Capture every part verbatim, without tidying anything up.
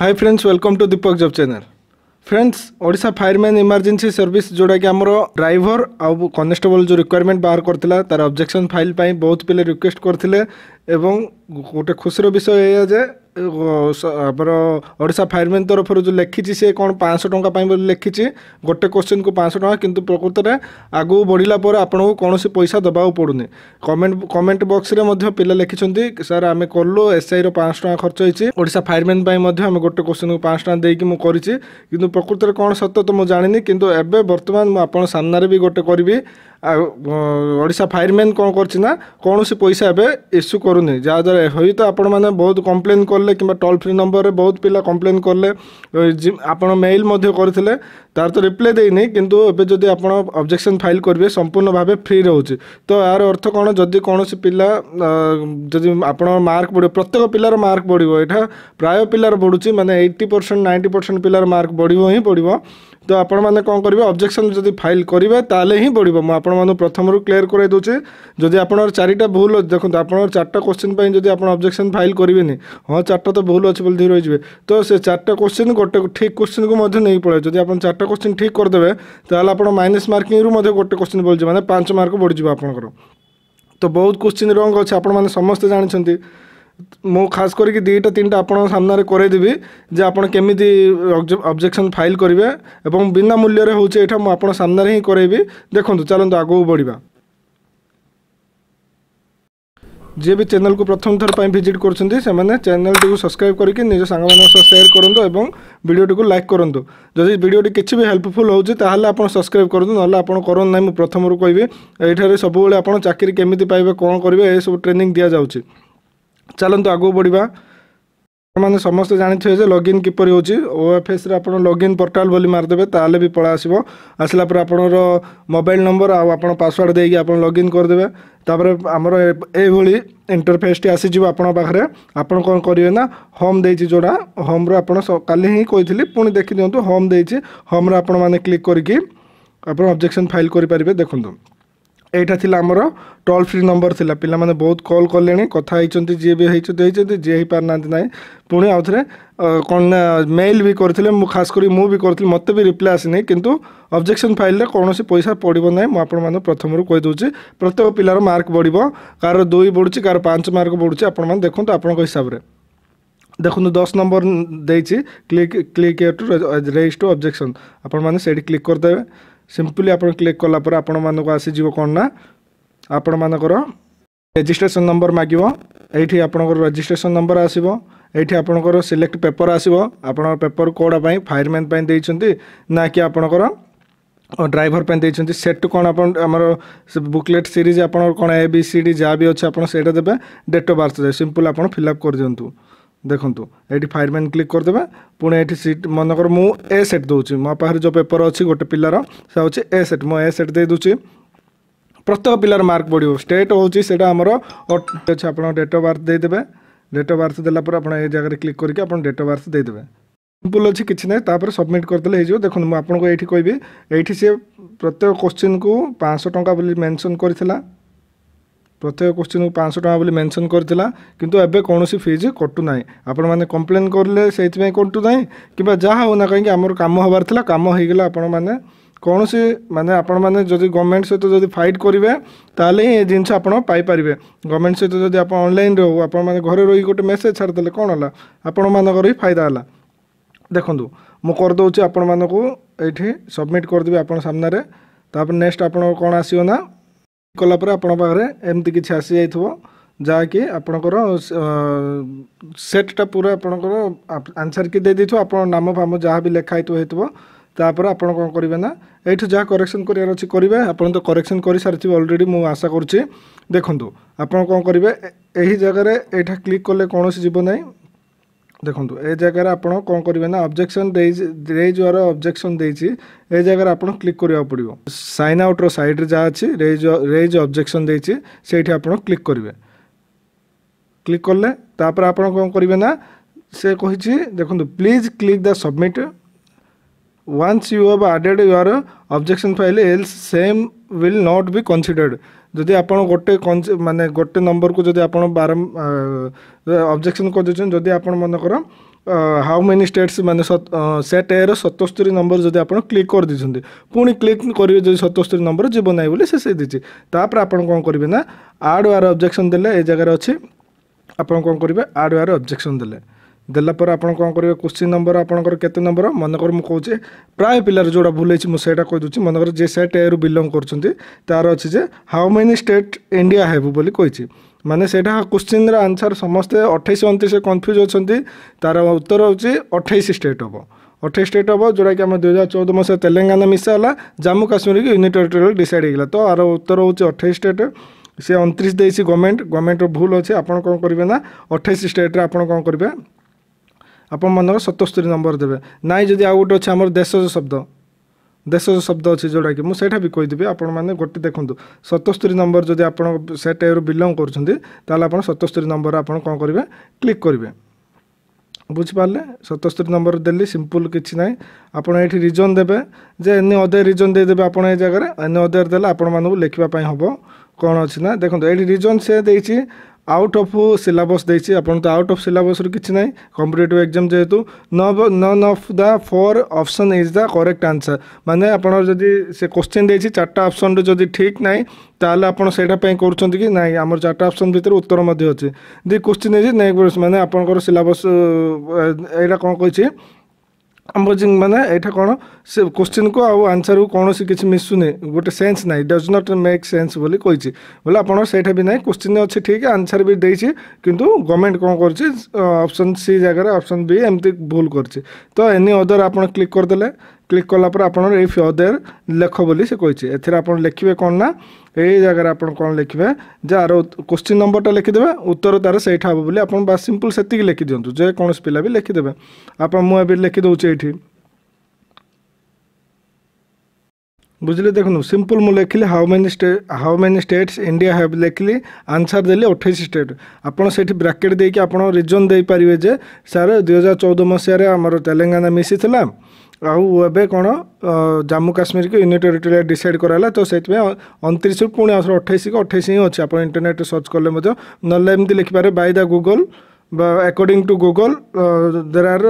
Hi friends, welcome to Deepak job channel. Friends, Odisha fireman emergency service जोड़ा कि आमर driver आउ कनेस्टेबल जो रिक्वायरमेंट बाहर करता तार ऑब्जेक्शन फाइल पाई बहुत पे रिक्वेस्ट करते। गोटे खुशी विषय ये जे आमर ओडिशा फायरमैन तरफ जो लिखी से कौन पाँच सौ टंका पाई लिखी गोटे क्वेश्चन को पाँच सौ टंका किंतु प्रकृत में आगू बढ़ला आपको कौन पैसा दबाक पड़ूनी। कमेंट कमेंट बॉक्स में पिला लिखिं सर आम कलु एस आई पाँच सौ टंका खर्च होती ओडिशा फायरमैन आम गोटे क्वेश्चन को पाँच सौ टंका देकी मु करिछि किंतु प्रकृत में कौन सत तो मुझे जानी किंतु एबे बर्तमान मु आपन सामने भी गोटे करी। ओडिशा फायरमैन कौन करना कौन पैसा एवं इश्यू करूनी जहाँद्वारा हई तो आपण मैंने बहुत कम्प्लेन कले कि टोल फ्री नंबर रे बहुत पिला कम्प्लेन कले आप मेल करते तार तो रिप्लाई देनी किंतु एबे जदि आपण ऑब्जेक्शन फाइल करेंगे संपूर्ण भाव फ्री रोचे तो यार अर्थ कौन जदि कौन पिला जदि आप मार्क बढ़ प्रत्येक पिलार मार्क बढ़ो यहाँ प्राय पिलार बढ़ुची माने एट्टी परसेंट नाइंटी परसेंट पिलार मार्क बढ़ो ही बढ़ो तो आपण मैंने कौन करेंगे ऑब्जेक्शन जदि फाइल करेंगे ताल ही बढ़ो। मुझे आपन प्रथम क्लीयर कराई दूचे जदि आपनर चारिटा भूल अच्छे देखो आपनर चारटा क्वेश्चन पर जब आप ऑब्जेक्शन फाइल करेंगे हाँ चार्टा तो भूल अच्छे बोलते रही तो से चार्टा क्वेश्चन गोटे ठीक क्वेश्चन को नहीं पड़े जब आप चार्टा क्वेश्चन ठीक करदे तो आप माइनस मार्किंग रू गोटे क्वेश्चन बोल मैंने पाँच मार्क बढ़ आपर तो बहुत क्वेश्चन रंग अच्छे आपने समस्ते जानते। मु खास करके दुईटा तीन टाइम आपन सामने करदेवि जे आप केमी ऑब्जेक्शन फाइल करेंगे और बिना मूल्य रे होचे एठा मु आपन सामने ही करेबी। देखंतु चलंतु आगो बढ़िबा। जे भी चैनल को प्रथम थर पर विजिट करछन्ती से माने चैनल को सब्सक्राइब करके निज सांग मानन सह शेयर करंतु एवं वीडियो को लाइक करंतु। जदि वीडियो किछि भी हेल्पफुल होउची ताहले आपन सब्सक्राइब करंतु नहले आपन करन नै मु प्रथम रु कहबे एठारे सब बेले आपन चाकरी केमिति पाइबे कोन करबे ए सब ट्रेनिंग दिया जाउची। चलंतु आगो बढ़िबा। माने समस्त जानिथे जे लॉगिन किपर होची ओएफएस रे आपण लॉगिन पोर्टल बोली मार देबे ताले भी पळा आसीबो आसला पर आपनर मोबाइल नंबर आ आपण पासवर्ड देगी आपण लॉगिन कर देबे तापर हमर ए भली इंटरफेस टी आसी जिवो आपण बाखरे आपण कोन करिवे ना होम देछि जोडा होम रे आपण काले ही कहिथिले पुनी देखि दियंतु होम देछि होम रे आपण माने क्लिक करके आपण ऑब्जेक्शन फाइल करि परिबे। देखंतु एटा थिला हमरो टोल फ्री नंबर थिला पिला माने बहुत कॉल कले कथा होती जी भी होती जी हो पार ना पुणी आउ थे कौन मेल भी करते खास कर मु भी करी मत भी रिप्लाय आसनी किंतु ऑब्जेक्शन फाइल कौन पैसा पड़ो ना मुझे प्रथम रू कहीदे प्रत्येक पिलार मार्क बढ़ो कार दुई बढ़ुची कार पाँच मार्क बढ़ुची आप देखो आप हिसाब से देखो दस नंबर देछि click click raise to objection आपड़ी क्लिक करदे सिंपली आप क्लिक कलापर आपको आसीज कौन ना आपर रजिस्ट्रेशन नंबर मागिव ये आपर रजिस्ट्रेशन नंबर आसो ये आपर सिलेक्ट पेपर आसो आपनर पेपर कौड़ा फायरमैन दे ना कि आपनकर ड्राइवर पर सेट कौन आमर बुकलेट सीरीज आप कौन ए बी सी डी जहाँ भी अच्छे आपटा देते डेट ऑफ बर्थ सिंपल आप फिलअप कर दिंतु। देखो ये फायरमैन क्लिक करदे पुणी ये सीट मनकर मु ए सेट दूसरी मो पाखे जो पेपर अच्छी गोटे पिलार से हूँ ए सेट मो ए सेट दे दूसरी प्रत्येक पिलार मार्क बढ़ो स्टेट होटा आमर अच्छे आप डेट ऑफ बर्थ देदेवे डेट ऑफ बर्थ देला पर जगह क्लिक करके आप डेट ऑफ बर्थ देदेवे सिंपल अच्छी किसी ना तापर सबमिट करदे हो। देखो मुझे आपको ये कहबी ये सी प्रत्येक क्वेश्चन को पाँच सौ टंका मेनसन करता प्रत्येक क्वेश्चन को पाँच सौ टका बोली मेंशन करथिला किंतु एबे कौन सी फीज कटू ना आपण माने कंप्लेन करले सेइतमे कटू ना किबा जहा होना कहीं आमर काम होबार थिला काम हो गेला आपण माने कौन सी माने आपण माने जदि गवर्नमेंट सहित जदि फाइट करिवे ताले ए जिंस आपण पाई परिवे गवर्नमेंट सहित जदि आपण ऑनलाइन रहू आपण माने घरे रही गोटे मेसेज छाड़ देले कोन होला आपण मानकर ही फायदा होला। देखंतु मु कर दउची आपण मानकू एठी सबमिट कर देबे आपण सामने रे तापर नेक्स्ट आपण कोन आसीओ ना कला पर आपण बारे एमती किसी आसी जाइथबो जाकि आपणकर सेटटा पूरा आपणकर आंसर के दे दिथो आपण नाम फाम जहाँ भी लिखा हेतु हेतु तापर आपण कोन करिवे ना एठो जहाँ करेक्शन करियार अछि करिवे आपण तो करेक्शन करि सारथि ऑलरेडी मु आशा करूछि। देखंतु आपण कोन करिवे एही जगह रे एठा क्लिक कले कोनोसी जीव नै। देखंतु ए जगह आपण कोन करिवे ना ऑब्जेक्शन दे रेज वाला ऑब्जेक्शन देछि ए जगह आपण क्लिक करिया पड़िवो साइन आउट रो साइड रे जा अछि रेज रेज ऑब्जेक्शन देछि सेठी आपण क्लिक करिवे क्लिक करले तापर आपण कोन करिवे ना से कहिछि देखंतु please click the submit once you have added your objection file else same will not be considered जदि आप गोटे माने गोटे नंबर को जब आप बारम ऑब्जेक्शन कर देखें जदि आप मन कर हाउ मेनी स्टेट्स माने सेट ए सतस्तरी नंबर जब आप क्लिक कर दीजिए पुणी क्लिक करेंगे जो सतस्तरी नंबर जीवन ना बोले से दीजिए तापर आप कौन करेंगे ना आड वार ऑब्जेक्शन दे जगार अच्छे आप कौन करेंगे आड वार ऑब्जेक्शन दे देलापर आप कौन करेंगे क्वेश्चन नंबर आपंकर केते नंबर मनकर मुझे कहे प्राय पिलार जोड़ा भूल मुझे कहीदे मनकर जे सेट ए रु बिलंग कर तार अच्छे जे हाउ मेनी स्टेट इंडिया हेबू बोली कही माने सेटा क्वेश्चन आंसर समस्ते अठाईस अणतीस कन्फ्यूज अच्छा तार उत्तर होची अठाईस स्टेट हम अठाईस स्टेट हम जोटा कि आम दुई हजार चौदह मसीह तेलंगाना मिसाला जम्मू काश्मीर की यूनिट टेरिटोरियल डिसाइड होगा तो आर उत्तर होची अठाईस स्टेट सी अणतीस देसी गवर्नमेंट गवर्नमेंट भूल अच्छे आपड़ कौन करेंगे ना अठाईस स्टेट रे आपड़ कौन करेंगे आपण मन सतस्तरी नंबर देवे नाई जदि आ गोटे अच्छे आमर देशज शब्द देशज शब्द अच्छे जोटा कि मुझा भी कहीदेवी आपण मैंने गोटे देखूँ सतस्तरी नंबर जब आप सेट ए रु बिलंग कर सतस्तरी नंबर आप कौन करेंगे क्लिक करेंगे बुझिपारे सतस्तरी नंबर देली सिंपल किसी ना आप रिजन देवे जे एनी अदर रिजन देदेवे आप जगार एनी अदर दे आपको लिखापी हम कौन अच्छी ना देखो ये रिजन से देखिए आउट ऑफ सिलेबस देछि आपन तो आउट ऑफ सिलेबस रु किछ नाही कॉम्पिटिटिव एग्जाम जेहेतु none of the four option is the correct answer माने आपन जदि से क्वेश्चन देछि चारटा ऑप्शन रे जदि ठीक नाही ताले आपन सेटा पय करछन कि नाही हमर चारटा ऑप्शन भीतर उत्तर मध्ये अछि दि क्वेश्चन इज नाही माने आपनकर सिलेबस एटा कोन कहिछि अम्बोजिंग माने एटा कोन से क्वेश्चन को आउ आंसर को कौन किसी मिसुने गोटे सेन्स ना डज नॉट मेक सेन्स बोली कही बोले आप सही भी ना क्वेश्चन अच्छे ठीक आंसर भी देसी किंतु गवर्नमेंट कौन कर ऑप्शन सी जगह ऑप्शन बी एमती भूल कर तो एनी अदर आप क्लिक करदे क्लिक कलापर आप इफ अदर लेख बोली से कही एप लिखे कौन ना ये जगह आप कौन लिखे जार क्वेश्चन नंबरटा लिखिदेवे उत्तर तार से हे बोली आप सिंपल से लिखिदिंतु जेकोसी पिला भी लिखिदेवे आप मुझे लिखिदे ये बुझे देखो सिंपल मु लिखिली how many state how many states India have लिखिली आंसर देली अठाईस स्टेट आपड़ से ब्राकेट देके आप रिजन दे पारे जे सार दुई हजार चौदह मसीह आमर तेलंगाना मिसी था आउ ए कौन जम्मू काश्मीर के यूनिट टेरिटोरियल डिसाइड कराला तो से अणतीस पुणी अठाईस को अठाईस ही अच्छे आप इंटरनेट सर्च कले ना एमती लिखिपारे by the Google according to Google there are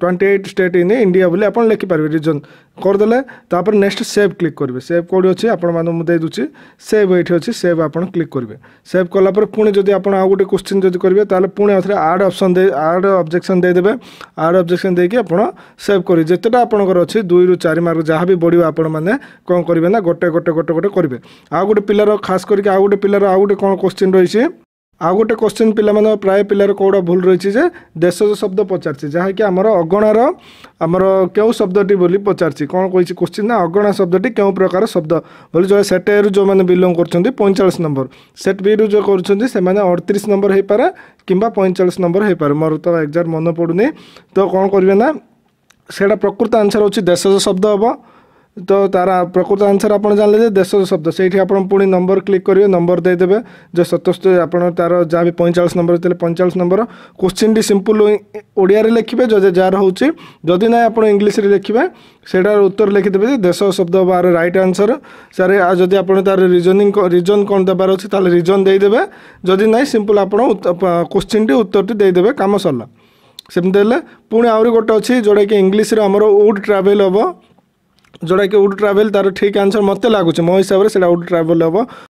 twenty eight state in India बोले आप लिखिपारे रिजन करदे तापर नेक्स्ट सेव क्लिक करेंगे सेव कौटी अच्छे आपदी सेव ये अच्छे सेव आप क्लिक करेंगे सेव कलापर पुणी जब आप गोटे क्वेश्चन जब करेंगे ताल पुणी आउे आड ऑप्शन दे आड ऑब्जेक्शन देदेवे आड ऑब्जेक्शन देके आप सेव करेंगे जितेटा आपंकर अच्छे दुई रु चार मार्क जहाँ भी बढ़ आप कौन करेंगे ना गोटे गोटे गोटे गोटे करेंगे आ गए पिलार खास करके आ गए पिलार आ गए कौन क्वेश्चन रही है आउ गोटे क्वेश्चन पिला माने प्राय पिलार कौड़ा भूल रही जे देशज शब्द पचारछि जहाँकि आमर अगणार आमर क्यों शब्दी बोली पचारछि कौन कही क्वेश्चन ना अगणा शब्दी क्यों प्रकार शब्द बोली जो सेट ए रु जो मैंने बिलंग कर पैंचाश नंबर सेट बी रु जो करने अड़तीस नंबर हो पारे कि पैंचाश नंबर हो पारे मोर तो एक्जाक्ट मन पड़ूनी तो कौन करेंगे ना सेटा प्रकृत आंसर होछि देशज शब्द हम तो तारा प्रकृत आंसर आप जान लें देश शब्द से पुणी नंबर क्लिक करेंगे नंबर देदेवे जो सतस्तरी आप तार जहाँ भी पैंचाश नंबर देते पैंचाश नंबर क्वेश्चन टी सिंपल ओडिया लिखे जो जार हूँ जदि ना आप इंग्लीश लिखे सेटार उत्तर लिखिदेवे देश शब्द हम आर रईट आंसर सारे जब आप रिजनिंग रिजन कौन देवार अच्छे ताल रिजन देदेवे जदि ना सिंपल आप क्वेश्चन टी उत्तर देदेवे कम सरला सेमती हेल्ले पुणी आहरी गोटे अच्छी जोटा कि इंग्लीश आमर वुड ट्रावेल हम जोटा कि वुड ट्रावेल तार ठीक आंसर मत लगुच मो हिसाब से वुड ट्रावेल हम।